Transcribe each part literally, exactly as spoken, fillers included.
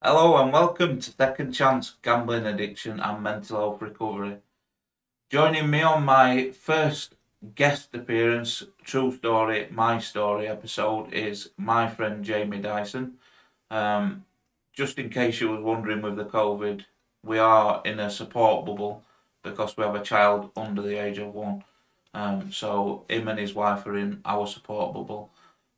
Hello and welcome to Second Chance Gambling Addiction and Mental Health Recovery. Joining me on my first guest appearance, True Story, My Story episode is my friend Jamie Dyson. Um, just in case you were wondering with the COVID, we are in a support bubble because we have a child under the age of one. Um, so him and his wife are in our support bubble.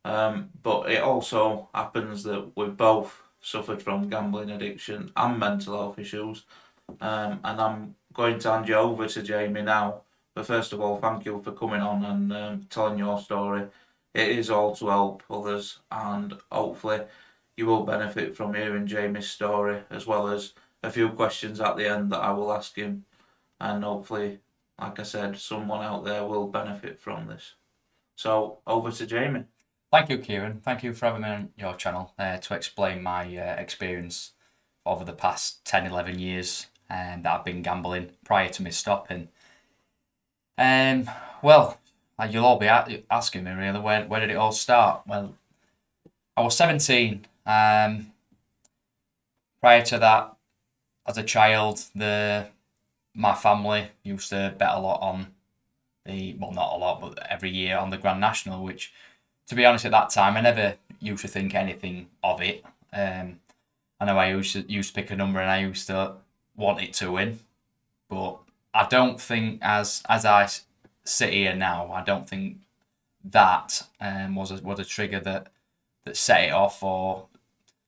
Um, but it also happens that we're both suffered from gambling addiction and mental health issues, um, and I'm going to hand you over to Jamie now. But first of all, thank you for coming on and um, telling your story. It is all to help others, and hopefully you will benefit from hearing Jamie's story, as well as a few questions at the end that I will ask him, and hopefully, like I said, someone out there will benefit from this. So over to Jamie. Thank you, Kieran. Thank you for having me on your channel uh, to explain my uh, experience over the past ten, eleven years um, that I've been gambling prior to me stopping. Um, well, you'll all be asking me really, where, where did it all start? Well, I was seventeen. Um, prior to that, as a child, the my family used to bet a lot on the, well, not a lot, but every year on the Grand National, which, to be honest, at that time, I never used to think anything of it. Um, I know I used to, used to pick a number and I used to want it to win. But I don't think, as as I sit here now, I don't think that um, was, a, was a trigger that, that set it off. Or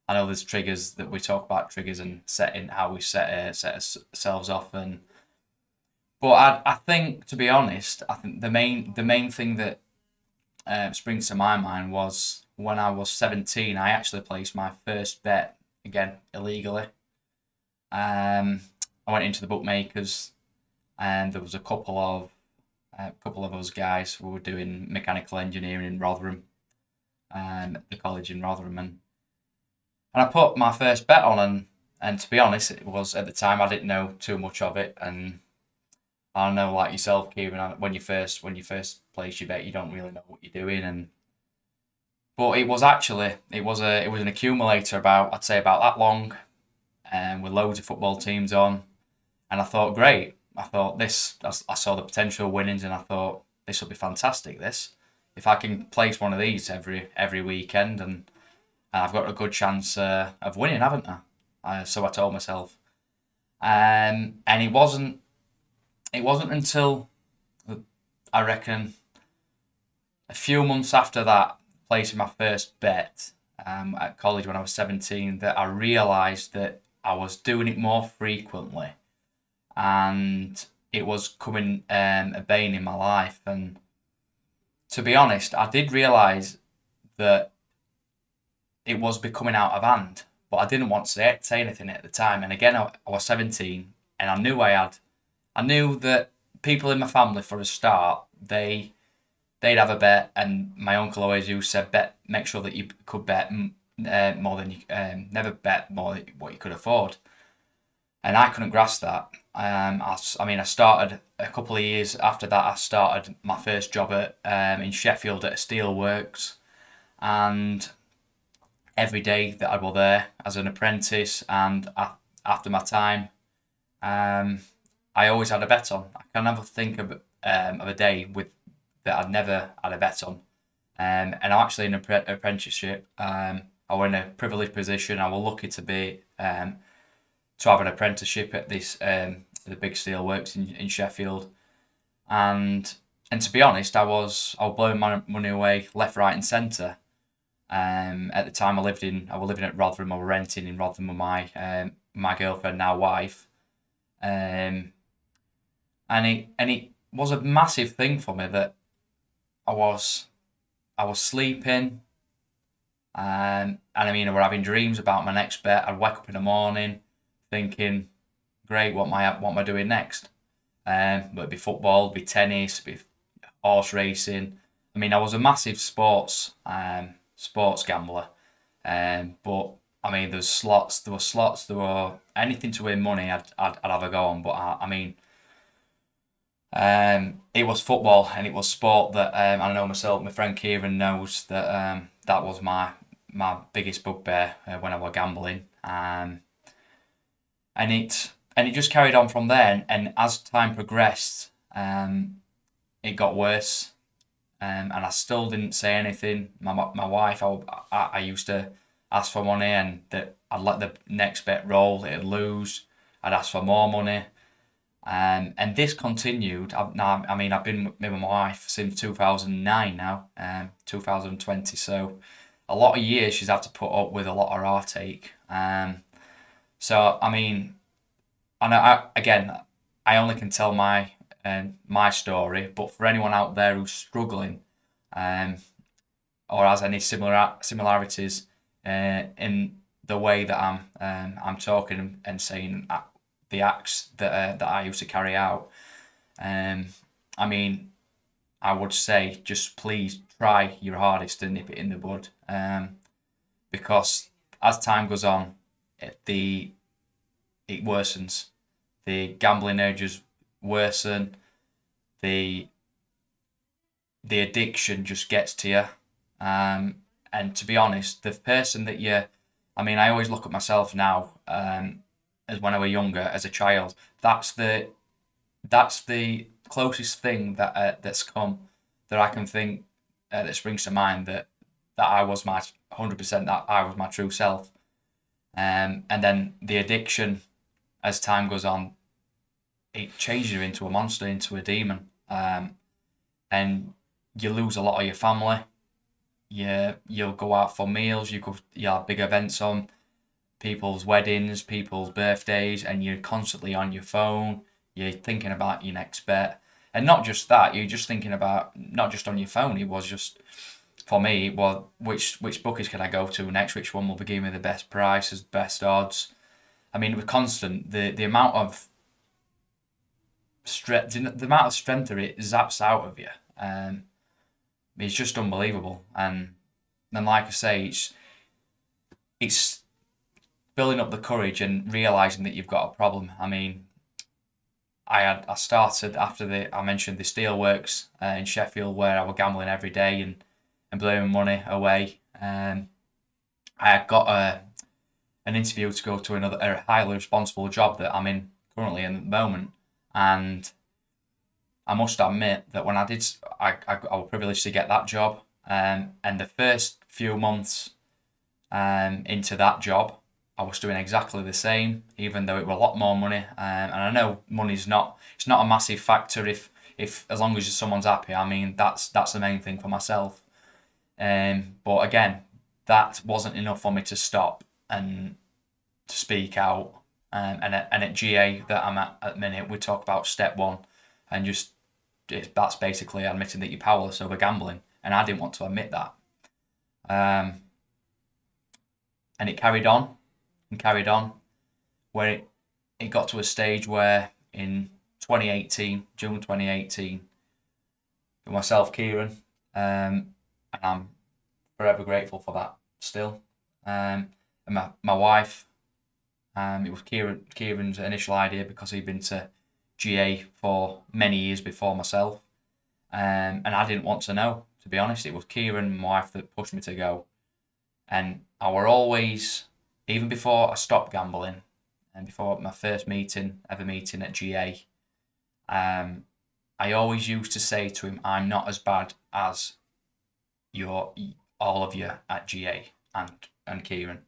I know there's triggers that we talk about, triggers and setting how we set, uh, set ourselves off. And But I, I think, to be honest, I think the main the main thing that Uh, springs to my mind was when I was seventeen, I actually placed my first bet, again, illegally. Um, I went into the bookmakers and there was a couple of a uh, couple of us guys who were doing mechanical engineering in Rotherham, um, at the college in Rotherham, and, and I put my first bet on, and, and to be honest, it was, at the time, I didn't know too much of it. And I know, like yourself, Kieran, when you first when you first place your bet, you don't really know what you're doing, and but it was actually it was a it was an accumulator about, I'd say, about that long, and with loads of football teams on, and I thought, great, I thought this I saw the potential winnings, and I thought this will be fantastic. This, if I can place one of these every every weekend, and, and I've got a good chance uh, of winning, haven't I? Uh, so I told myself, um, and it wasn't. It wasn't until, I reckon, a few months after that, placing my first bet um, at college when I was seventeen, that I realised that I was doing it more frequently, and it was coming um, a bane in my life. And to be honest, I did realise that it was becoming out of hand, but I didn't want to say, say anything at the time. And again, I, I was seventeen, and I knew I had. I knew that people in my family, for a start, they they'd have a bet, and my uncle always used to bet, make sure that you could bet uh, more than you um, never bet more than what you could afford, and I couldn't grasp that. Um, I, I mean, I started a couple of years after that. I started my first job at um, in Sheffield at a steelworks, and every day that I was there as an apprentice, and I, after my time, um. I always had a bet on. I can never think of um, of a day with that I'd never had a bet on. Um, and I'm actually in an apprenticeship. Um, I was in a privileged position. I was lucky to be um, to have an apprenticeship at this um, the big steel works in, in Sheffield. And and to be honest, I was I was blowing my money away left, right, and centre. Um, at the time, I lived in I was living at Rotherham. I was renting in Rotherham with my um, my girlfriend, now wife. Um, and it and it was a massive thing for me that I was I was sleeping, um, and I mean I were having dreams about my next bet. I'd wake up in the morning thinking, great, what am I what am I doing next? Um, but it'd be football, it'd be tennis, it'd be horse racing. I mean, I was a massive sports um sports gambler, um, but. I mean, there's slots, there were slots, there were anything to win money, I'd, I'd, I'd have a go on. But I, I mean, um, it was football and it was sport that um, I know myself, my friend Kieran knows that um, that was my my biggest bugbear uh, when I was gambling. Um, and it and it just carried on from there. And, and as time progressed, um, it got worse. Um, and I still didn't say anything. My my wife, I, I, I used to ask for money, and that I'd let the next bet roll. It'd lose. I'd ask for more money. Um, and this continued. I've, now, I mean, I've been with my wife since two thousand nine now, um, two thousand twenty. So a lot of years she's had to put up with a lot of heartache. Um, so, I mean, and I, again, I only can tell my um, my story, but for anyone out there who's struggling um, or has any similar similarities uh, in the way that I'm, um, I'm talking and saying I, the acts that uh, that I used to carry out, um, I mean, I would say just please try your hardest to nip it in the bud, um, because as time goes on, it, the it worsens, the gambling urges worsen, the the addiction just gets to you, um, and to be honest, the person that you, I mean, I always look at myself now, um. As when I was younger, as a child, that's the that's the closest thing that uh, that's come that I can think uh, that springs to mind that that I was my one hundred percent that I was my true self, um, and then the addiction, as time goes on, it changes you into a monster, into a demon, um, and you lose a lot of your family. You you'll go out for meals, you go you have big events on. People's weddings, people's birthdays, and you're constantly on your phone, you're thinking about your next bet. And not just that, you're just thinking about, not just on your phone, it was just, for me, well, which which bookies can I go to next, which one will be giving me the best prices, best odds. I mean, it was constant, the, the amount of strength, the amount of strength that it zaps out of you, um, it's just unbelievable. And then, like I say, it's, it's, building up the courage and realising that you've got a problem. I mean, I had I started after the I mentioned the steelworks uh, in Sheffield where I was gambling every day and, and blowing money away. Um, I had got a, an interview to go to another a highly responsible job that I'm in currently in the moment, and I must admit that when I did, I, I, I was privileged to get that job, um, and the first few months um, into that job, I was doing exactly the same, even though it were a lot more money. Um, and I know money's not, it's not a massive factor if, if as long as someone's happy. I mean, that's that's the main thing for myself. Um, but again, that wasn't enough for me to stop and to speak out. Um, and, at, and at G A that I'm at at the minute, we talk about step one. And just, it, that's basically admitting that you're powerless over gambling. And I didn't want to admit that. Um, and it carried on. And carried on, where it, it got to a stage where in twenty eighteen, June twenty eighteen, myself, Kieran, um, and I'm forever grateful for that still, um, and my, my wife, um, it was Kieran, Kieran's initial idea because he'd been to G A for many years before myself, um, and I didn't want to know, to be honest. It was Kieran, my wife, that pushed me to go, and I were always... Even before I stopped gambling, and before my first meeting, ever meeting at G A, um, I always used to say to him, I'm not as bad as your, all of you at G A and, and Kieran.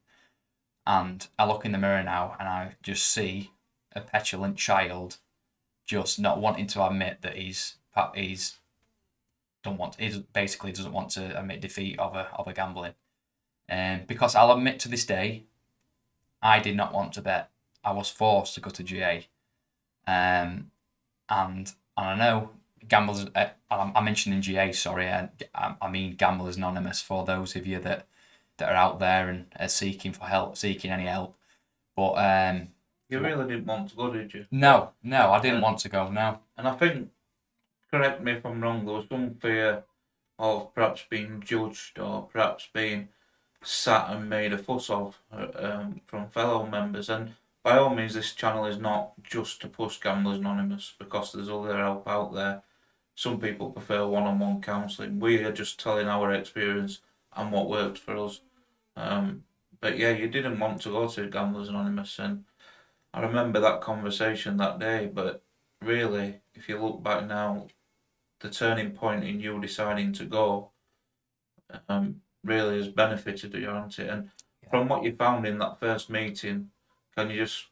And I look in the mirror now and I just see a petulant child just not wanting to admit that he's, he's, don't want, he basically doesn't want to admit defeat of a, of a gambling. Um, because I'll admit to this day, I did not want to bet. I was forced to go to G A, um, and and I know gamblers. Uh, I mentioned in G A. Sorry, I, I mean Gamblers Anonymous for those of you that that are out there and are seeking for help, seeking any help. But um, you really didn't want to go, did you? No, no, I didn't and, want to go. No, and I think, correct me if I'm wrong, there was some fear of perhaps being judged or perhaps being sat and made a fuss of um, from fellow members. And by all means, this channel is not just to push Gamblers Anonymous, because there's other help out there. Some people prefer one-on-one counselling. We are just telling our experience and what worked for us, um, But yeah, you didn't want to go to Gamblers Anonymous, and I remember that conversation that day. But really, if you look back now, the turning point in you deciding to go um, really has benefited you, hasn't it? And yeah. From what you found in that first meeting, can you just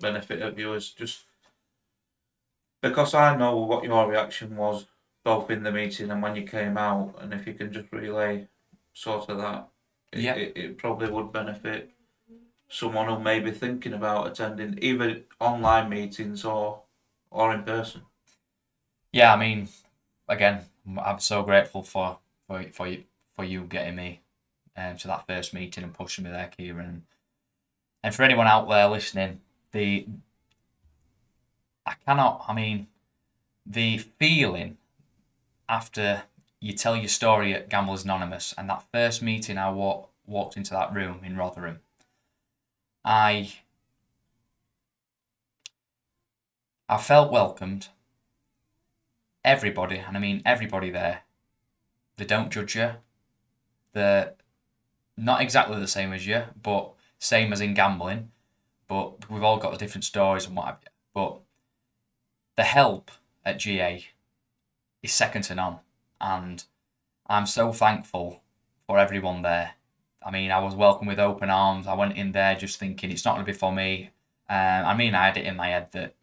benefit of viewers? Just because I know what your reaction was both in the meeting and when you came out, and if you can just relay sort of that, it, yeah. it, it probably would benefit someone who may be thinking about attending either online meetings or or in person. Yeah, I mean, again, I'm so grateful for for for you for you getting me um, to that first meeting and pushing me there, Kieran. And for anyone out there listening, the I cannot. I mean, the feeling after you tell your story at Gamblers Anonymous and that first meeting, I walk, walked into that room in Rotherham. I I felt welcomed. Everybody, and I mean everybody there, they don't judge you. They're not exactly the same as you, but same as in gambling. But we've all got the different stories and what have you. But the help at G A is second to none. And I'm so thankful for everyone there. I mean, I was welcomed with open arms. I went in there just thinking it's not going to be for me. Um, I mean, I had it in my head that,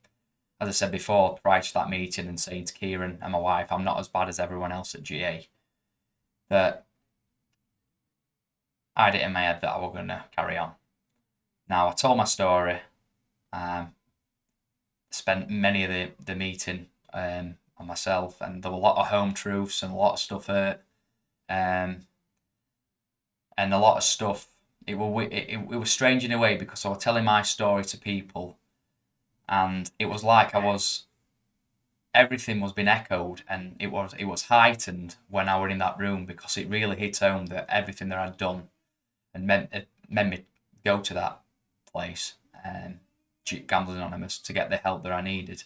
as I said before, prior to that meeting and saying to Kieran and my wife, I'm not as bad as everyone else at G A, that I had it in my head that I was going to carry on. Now, I told my story, um, spent many of the, the meeting um, on myself, and there were a lot of home truths and a lot of stuff hurt, um, and a lot of stuff. It, were, it, it, it was strange in a way, because I was telling my story to people, and it was like I was, everything was being echoed, and it was it was heightened when I were in that room, because it really hit home that everything that I'd done and meant, it meant me go to that place, um, Gamblers Anonymous, to get the help that I needed.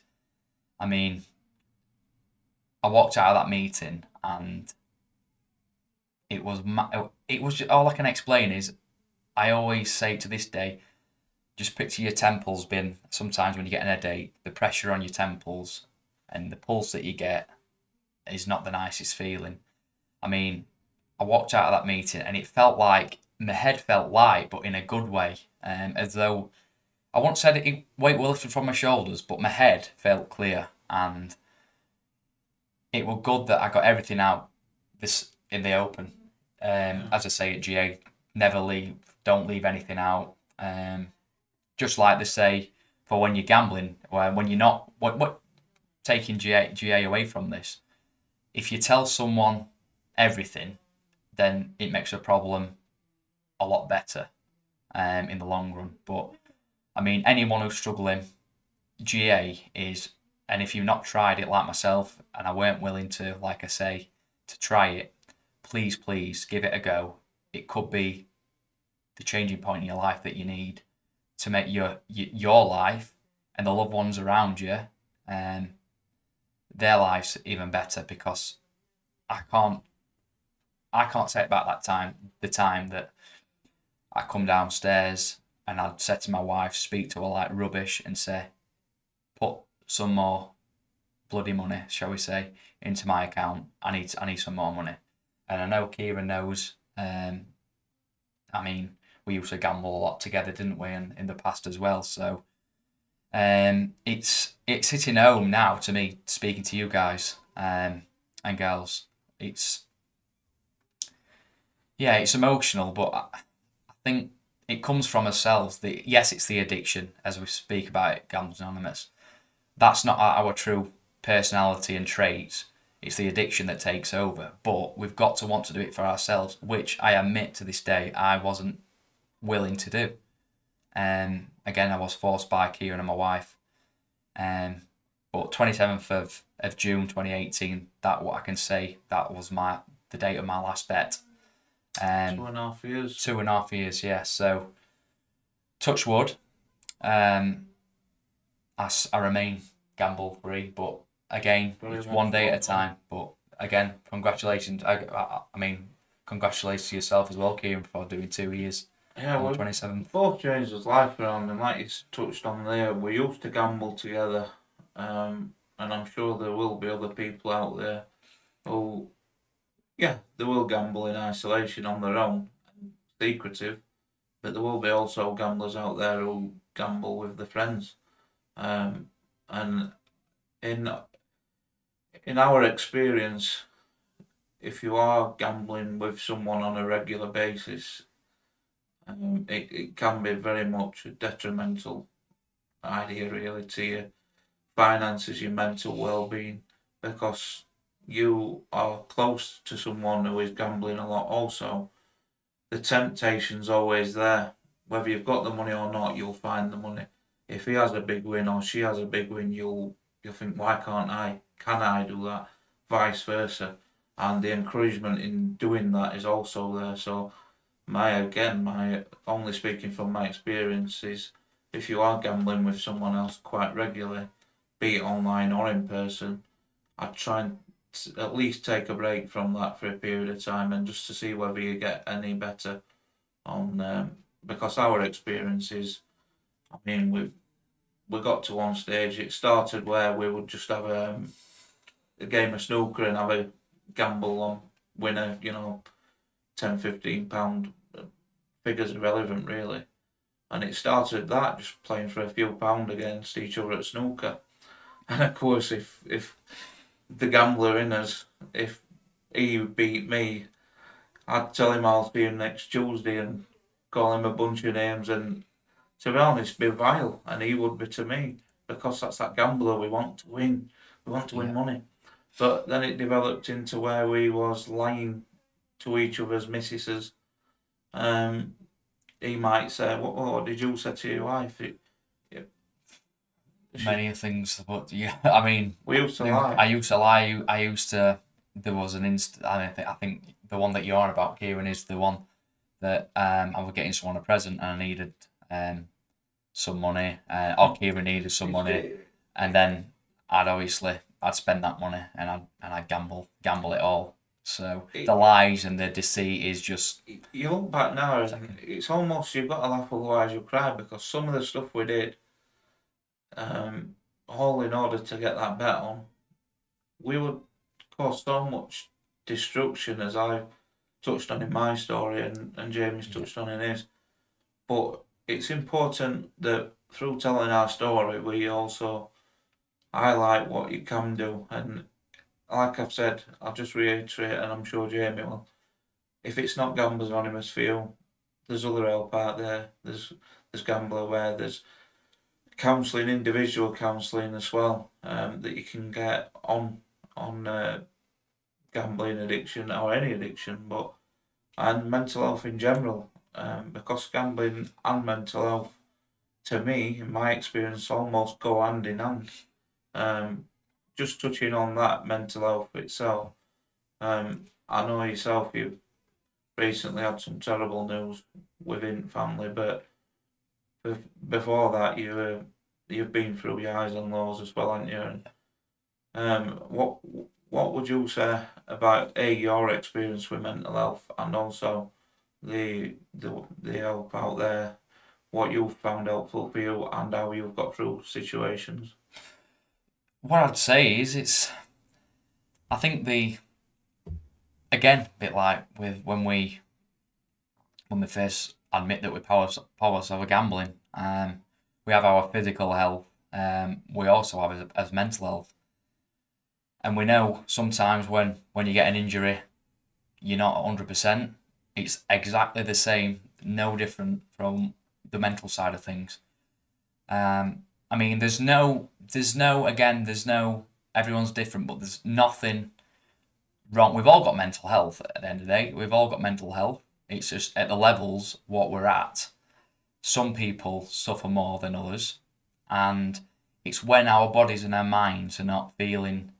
I mean, I walked out of that meeting, and it was, it was just, all I can explain is, I always say to this day, just picture your temples being, sometimes when you get an headache, the pressure on your temples and the pulse that you get is not the nicest feeling. I mean, I walked out of that meeting and it felt like, my head felt light, but in a good way. Um, as though, I once said it, weight were lifted from my shoulders, but my head felt clear. And it was good that I got everything out this in the open. Um, yeah. As I say at G A, never leave, don't leave anything out. Um, Just like they say, for when you're gambling, or when you're not, what, what taking G A, G A away from this, if you tell someone everything, then it makes a problem a lot better um, in the long run. But, I mean, anyone who's struggling, G A is, and if you've not tried it like myself, and I weren't willing to, like I say, to try it, please, please give it a go. It could be the changing point in your life that you need to make your your life and the loved ones around you and um, their lives even better, because I can't I can't take back that time the time that I come downstairs and I'd say to my wife, speak to her like rubbish and say, put some more bloody money, shall we say, into my account. I need I need some more money. And I know Kieran knows, um I mean, we used to gamble a lot together, didn't we, in, in the past as well. So um, it's it's hitting home now to me, speaking to you guys um, and girls. It's, yeah, it's emotional, but I, I think it comes from ourselves. The, yes, it's the addiction, as we speak about it, Gamblers Anonymous. That's not our, our true personality and traits. It's the addiction that takes over. But we've got to want to do it for ourselves, which I admit to this day I wasn't willing to do. Um, again, I was forced by Kieran and my wife. Um, but twenty-seventh of June twenty eighteen, that what I can say, that was my the date of my last bet. Um, two and a half years. Two and a half years, yeah. So, touch wood. Um, I, I remain gamble free, but again, brilliant, it's one day at a time. But again, congratulations. I, I, I mean, congratulations to yourself as well, Kieran, for doing two years. Yeah, well, twenty-seventh. Both changed his life around, and like you touched on there, we used to gamble together, um, and I'm sure there will be other people out there who, yeah, they will gamble in isolation on their own, secretive, but there will be also gamblers out there who gamble with their friends, um, and in in our experience, if you are gambling with someone on a regular basis, Um, it, it can be very much a detrimental idea, really, to your finances, your mental well-being, because you are close to someone who is gambling a lot. Also, the temptation's always there. Whether you've got the money or not, you'll find the money. If he has a big win or she has a big win, you'll you'll think, why can't I? Can I do that? Vice versa. And the encouragement in doing that is also there. So My again, my only speaking from my experience is, if you are gambling with someone else quite regularly, be it online or in person, I'd try and at least take a break from that for a period of time, and just to see whether you get any better. On um, because our experience is, I mean, we we got to one stage. It started where we would just have a, a game of snooker and have a gamble on winner, you know, ten, fifteen pound. Figures irrelevant, really, and it started that just playing for a few pound against each other at snooker. And of course, if if the gambler in us, if he beat me, I'd tell him I'll see him next Tuesday and call him a bunch of names, and to be honest, be vile, and he would be to me, because that's that gambler. We want to win, we want to win yeah. money. But then it developed into where we was lying to each other's missuses. Um, he might say, what, what did you say to your wife? It, it, Many things, but yeah, I mean, we used to lie. I used to lie. I used to. There was an instant. I think. I think the one that you are about, Kieran, is the one that um I was getting someone a present, and I needed um some money, uh, or Kieran needed some money, and then I'd obviously I'd spend that money, and I and I gamble gamble it all. So it, the lies and the deceit is just... You look back now, it's almost, you've got to laugh, otherwise you'll cry, because some of the stuff we did, um, all in order to get that bet on, we would cause so much destruction, as I touched on in my story, and, and Jamie's touched yeah. on in his. But it's important that through telling our story, we also highlight what you can do. And like I've said, I'll just reiterate, and I'm sure Jamie will, if it's not Gamblers Anonymous for you, there's other help out there. There's there's Gambler Aware, there's counselling, individual counselling as well, um, that you can get on on uh, gambling addiction or any addiction, but and mental health in general, um, because gambling and mental health, to me, in my experience, almost go hand in hand. Um, Just touching on that mental health itself, um, I know yourself, you've recently had some terrible news within family, but before that, you were, you've been through your highs and lows as well, haven't you? And, um, what what would you say about a your experience with mental health, and also the the the help out there, what you've found helpful for you, and how you've got through situations? What I'd say is, it's, I think the, again, a bit like with when we, when we first admit that we power, power over gambling, um, we have our physical health, um, we also have as, as mental health, and we know sometimes when, when you get an injury, you're not one hundred percent, it's exactly the same, no different from the mental side of things. Um, I mean, there's no, there's no, again, there's no, everyone's different, but there's nothing wrong. We've all got mental health at the end of the day. We've all got mental health. It's just at the levels what we're at. Some people suffer more than others. And it's when our bodies and our minds are not feeling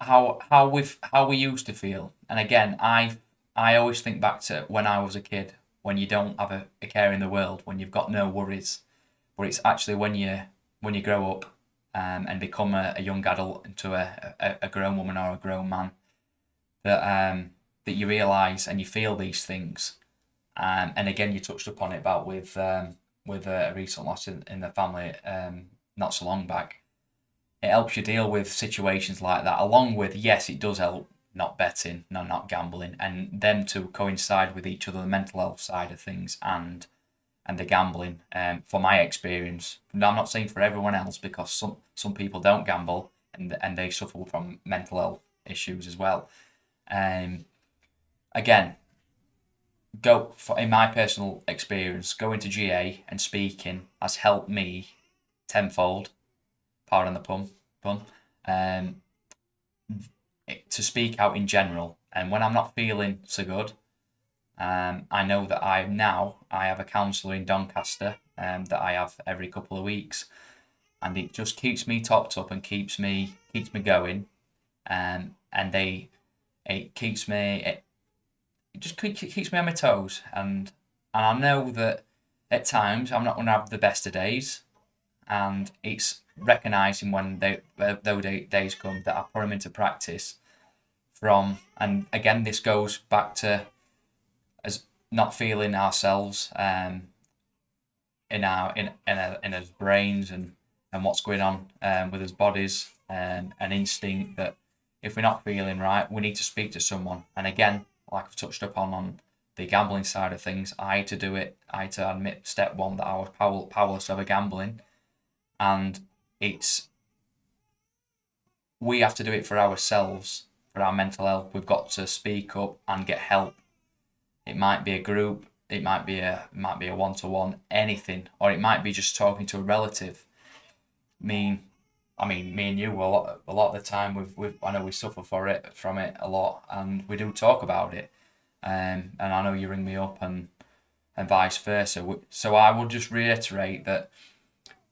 how how we how we used to feel. And again, I I always think back to when I was a kid, when you don't have a, a care in the world, when you've got no worries. But it's actually when you when you grow up um, and become a, a young adult into a, a, a grown woman or a grown man that um, that you realise and you feel these things, Um, and again, you touched upon it about with um, with a recent loss in, in the family um, not so long back. It helps you deal with situations like that, along with, yes, it does help not betting, no, not gambling, and them to coincide with each other, the mental health side of things and and the gambling, um, for my experience. Now, I'm not saying for everyone else, because some, some people don't gamble and and they suffer from mental health issues as well. Um, again, go for, in my personal experience, going to G A and speaking has helped me tenfold, power on the pun, pun, um, to speak out in general. And when I'm not feeling so good, um, I know that I now I have a counsellor in Doncaster um, that I have every couple of weeks, and it just keeps me topped up and keeps me keeps me going, um, and they it keeps me it, it just keeps me on my toes, and and I know that at times I'm not going to have the best of days, and it's recognising when they, those days come that I put them into practice from, and again this goes back to as not feeling ourselves um, in our in in our, in our brains and and what's going on um, with us bodies, and an instinct that if we're not feeling right, we need to speak to someone. And again, like I've touched upon on the gambling side of things, I had to do it. I had to admit step one that I was power, powerless over gambling, and it's we have to do it for ourselves, for our mental health. We've got to speak up and get help. It might be a group, it might be a might be a one-to-one, anything, or it might be just talking to a relative. I mean, I mean, me and you, a lot, a lot of the time, we've, we've I know we suffer for it from it a lot, and we do talk about it. Um, and I know you ring me up, and and vice versa. So I would just reiterate that.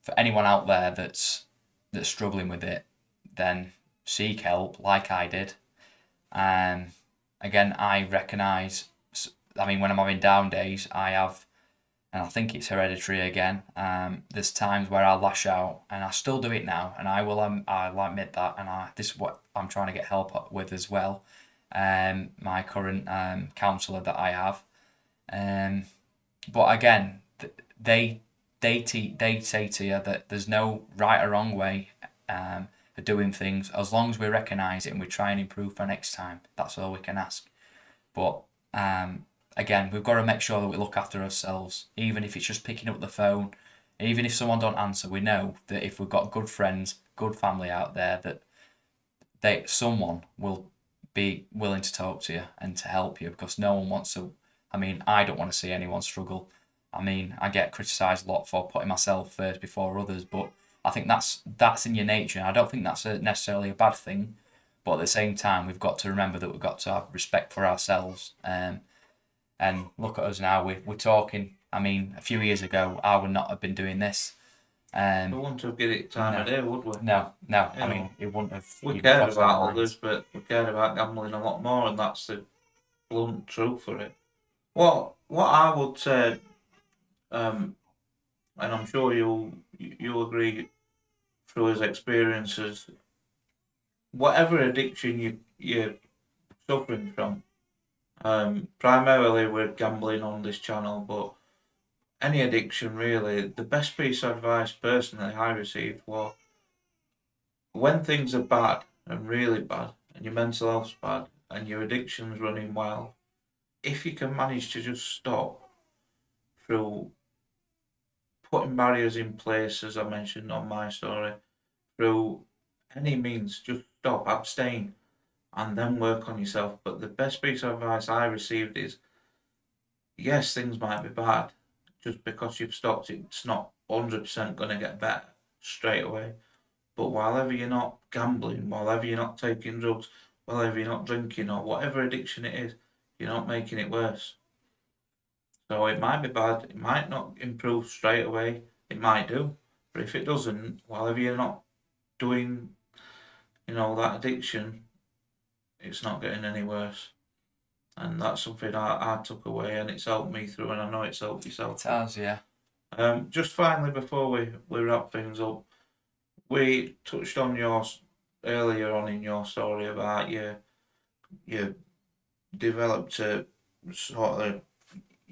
For anyone out there that's that's struggling with it, then seek help, like I did. Um, again, I recognise. I mean, when I'm having down days, I have, and I think it's hereditary again. Um, there's times where I lash out, and I still do it now, and I will. Um, I'll admit that, and I this is what I'm trying to get help with as well. Um, my current um counsellor that I have. Um, but again, th they. They, te they say to you that there's no right or wrong way um, of doing things, as long as we recognise it and we try and improve for next time. That's all we can ask. But um, again, we've got to make sure that we look after ourselves, even if it's just picking up the phone, even if someone don't answer. We know that if we've got good friends, good family out there, that they someone will be willing to talk to you and to help you, because no one wants to. I mean, I don't want to see anyone struggle. I mean, I get criticised a lot for putting myself first before others, but I think that's that's in your nature. I don't think that's a, necessarily a bad thing, but at the same time, we've got to remember that we've got to have respect for ourselves. Um, and look at us now, we, we're talking. I mean, a few years ago, I would not have been doing this. Um, we wouldn't have given it time no, of day, would we? No, no. Yeah. I mean, it wouldn't have... We cared about others, but we cared about gambling a lot more, and that's the blunt truth for it. What, what I would say... Um, and I'm sure you'll you'll agree through his experiences. Whatever addiction you you're suffering from, um, primarily we're gambling on this channel, but any addiction really. The best piece of advice personally I received was, when things are bad and really bad, and your mental health's bad, and your addiction's running wild, if you can manage to just stop through putting barriers in place, as I mentioned on my story, through any means, just stop, abstain, and then work on yourself. But the best piece of advice I received is, yes, things might be bad. Just because you've stopped, it's not one hundred percent going to get better straight away. But whilever you're not gambling, whilever you're not taking drugs, whilever you're not drinking, or whatever addiction it is, you're not making it worse. So it might be bad, it might not improve straight away, it might do, but if it doesn't, well, if you're not doing, you know, that addiction, it's not getting any worse. And that's something I, I took away, and it's helped me through, and I know it's helped yourself. It has, yeah. Um, just finally, before we, we wrap things up, we touched on yours earlier on in your story about you, you developed a sort of,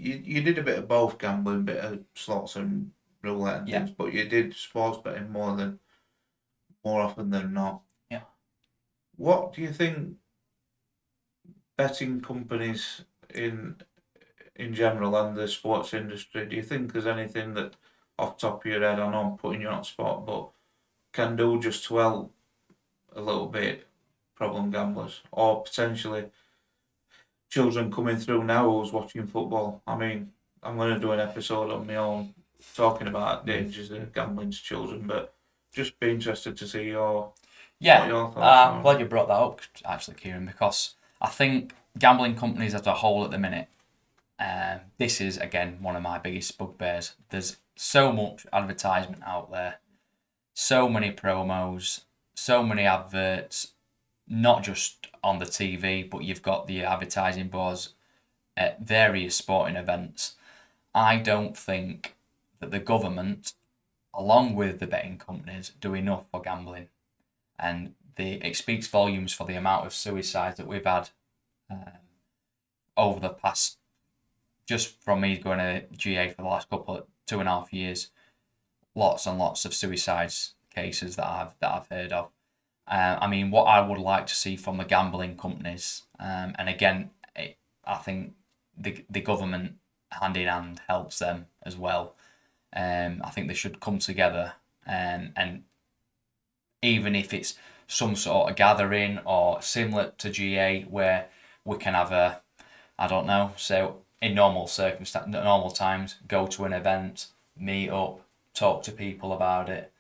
you you did a bit of both gambling, bit of slots and roulette and yeah. things, but you did sports betting more than more often than not. Yeah. What do you think betting companies in in general and the sports industry, do you think there's anything that off the top of your head, I know I'm putting you on the spot, but can do just to help a little bit problem gamblers or potentially children coming through now who's watching football? I mean, I'm going to do an episode on my own talking about dangers of gambling to children, but just be interested to see your yeah. what your thoughts uh, are. I'm glad you brought that up, actually, Kieran, because I think gambling companies as a whole at the minute, uh, this is, again, one of my biggest bugbears. There's so much advertisement out there, so many promos, so many adverts, not just on the T V, but you've got the advertising boards at various sporting events. I don't think that the government, along with the betting companies, do enough for gambling. And the, it speaks volumes for the amount of suicides that we've had uh, over the past, just from me going to G A for the last couple of two and a half years, lots and lots of suicides cases that I've, that I've heard of. Uh, I mean, what I would like to see from the gambling companies, um, and again, it, I think the the government hand in hand helps them as well. Um, I think they should come together, and and even if it's some sort of gathering or similar to G A, where we can have a, I don't know, so in normal circumstances, normal times, go to an event, meet up, talk to people about it.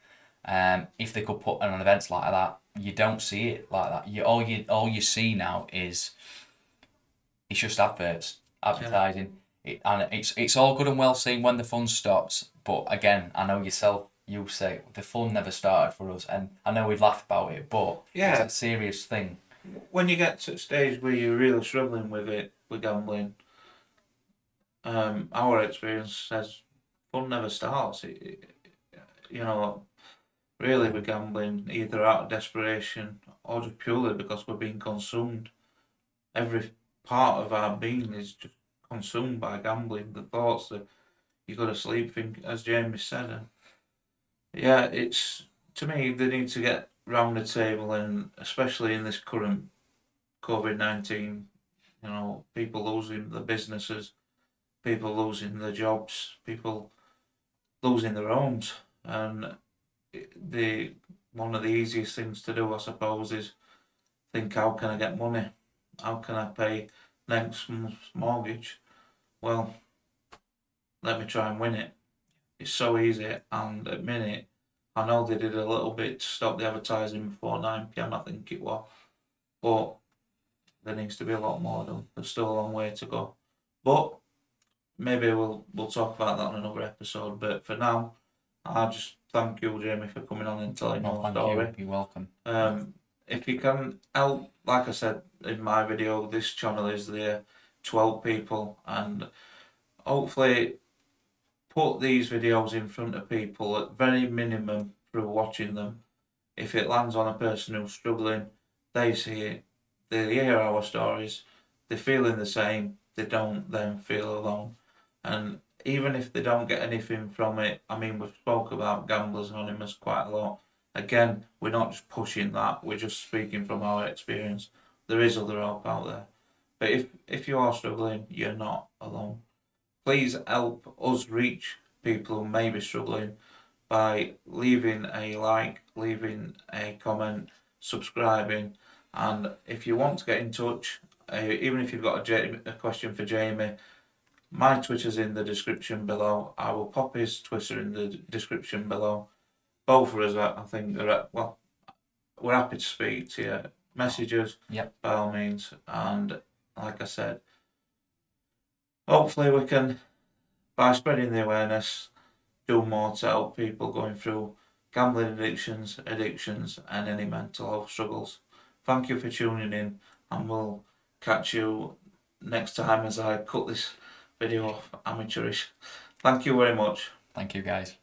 Um, if they could put on events like that. You don't see it like that. You all you all you see now is it's just adverts, advertising. Yeah. It, and it's it's all good and well seen when the fun stops. But again, I know yourself. You say the fun never started for us, and I know we've laughed about it, but yeah. it's a serious thing. When you get to a stage where you're really struggling with it, with gambling, um, our experience says fun never starts. It, it, you know. Really, we're gambling either out of desperation or just purely because we're being consumed. Every part of our being is just consumed by gambling. The thoughts that you go to sleep, think, as Jamie said. And yeah, it's to me they need to get round the table, and especially in this current COVID nineteen, you know, people losing their businesses, people losing their jobs, people losing their homes, and. The one of the easiest things to do, I suppose, is think, how can I get money? How can I pay next month's mortgage? Well, let me try and win it. It's so easy, and at minute, I know they did a little bit to stop the advertising before nine p m, I think it was, but there needs to be a lot more done. There's still a long way to go, but maybe we'll we'll talk about that on another episode. But for now, I just thank you, Jamie, for coming on and telling your oh, story. You. You're welcome. Um, if you can help, like I said in my video, this channel is there to help people, and hopefully put these videos in front of people at very minimum through watching them. If it lands on a person who's struggling, they see it, they hear our stories, they're feeling the same, they don't then feel alone. And even if they don't get anything from it, I mean, we've spoke about Gamblers Anonymous quite a lot. Again, we're not just pushing that, we're just speaking from our experience. There is other help out there. But if, if you are struggling, you're not alone. Please help us reach people who may be struggling by leaving a like, leaving a comment, subscribing. And if you want to get in touch, uh, even if you've got a, Jamie, a question for Jamie, my Twitter's in the description below. I will pop his Twitter in the description below. Both of us, I think, are, well, we're happy to speak to you. Message us, yep. by all means. And like I said, hopefully we can, by spreading the awareness, do more to help people going through gambling addictions, addictions, and any mental health struggles. Thank you for tuning in, and we'll catch you next time as I cut this video off amateurish. Thank you very much. Thank you, guys.